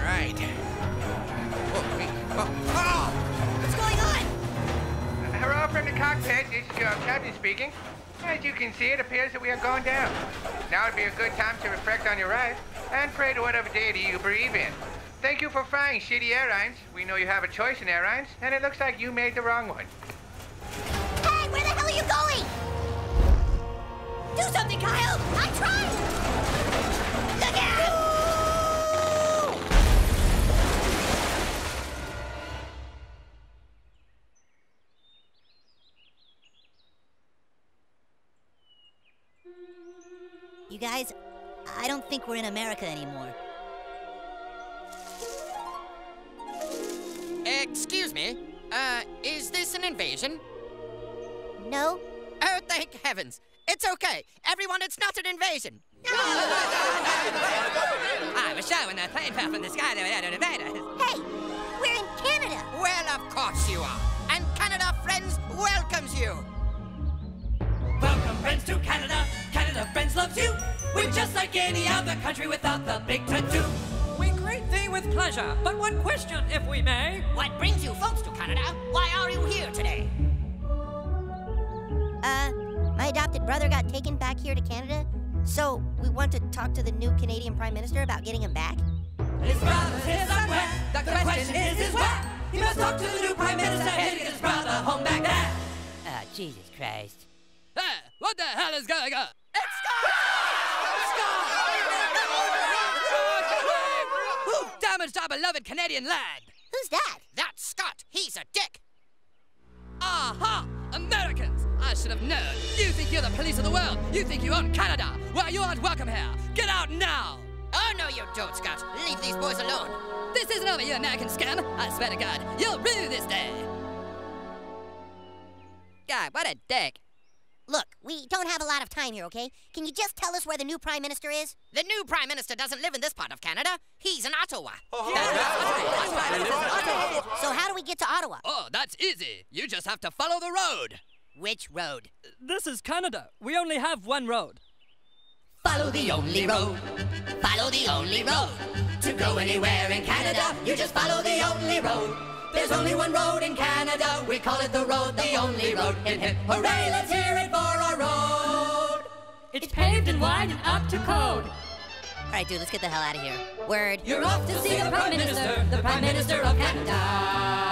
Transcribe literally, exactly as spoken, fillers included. right. Oh, wait. Oh, oh! What's going on? Uh, hello from the cockpit. This is your captain speaking. As you can see, it appears that we are going down. Now would be a good time to reflect on your ride and pray to whatever deity you believe in. Thank you for flying shitty airlines. We know you have a choice in airlines, and it looks like you made the wrong one. Hey, where the hell are you going? Do something, Kyle! I tried! Look out! You guys, I don't think we're in America anymore. Excuse me, uh, is this an invasion? No. Oh, thank heavens. It's okay. Everyone, it's not an invasion. I was showing that plane fell from the sky without an invader. Hey, we're in Canada. Well, of course you are. And Canada, friends, welcomes you. Welcome, friends, to Canada. Canada, friends, loves you. We're just like any other country without the big tattoo. We greet thee with pleasure, but one question, if we may. What brings you folks to Canada? Why are you here today? Uh... My adopted brother got taken back here to Canada, so we want to talk to the new Canadian Prime Minister about getting him back. His brother is somewhere, the, the question, question is, is where? He must talk to the new Prime Minister and get his brother home back there. Oh, Jesus Christ. Hey, what the hell is going on? It's Scott! Scott! Who damaged our beloved Canadian land? Who's that? That's Scott. He's a dick. Aha! Americans! I should have known. You think you're the police of the world. You think you own Canada. Well, you aren't welcome here. Get out now! Oh, no, you don't, Scott. Leave these boys alone. This isn't over, you American scum. I swear to God, you'll rue this day. God, what a dick. Look, we don't have a lot of time here, okay? Can you just tell us where the new Prime Minister is? The new Prime Minister doesn't live in this part of Canada. He's in Ottawa. So how do we get to Ottawa? Oh, that's easy. You just have to follow the road. Which road? This is Canada. We only have one road. Follow the only road. Follow the only road. To go anywhere in Canada, you just follow the only road. There's only one road in Canada. We call it the road, the only road. Hip, hip, hooray, let's hear it for our road. It's paved and wide and up to code. All right, dude, let's get the hell out of here. Word. You're off to see the Prime Minister, the Prime Minister of Canada.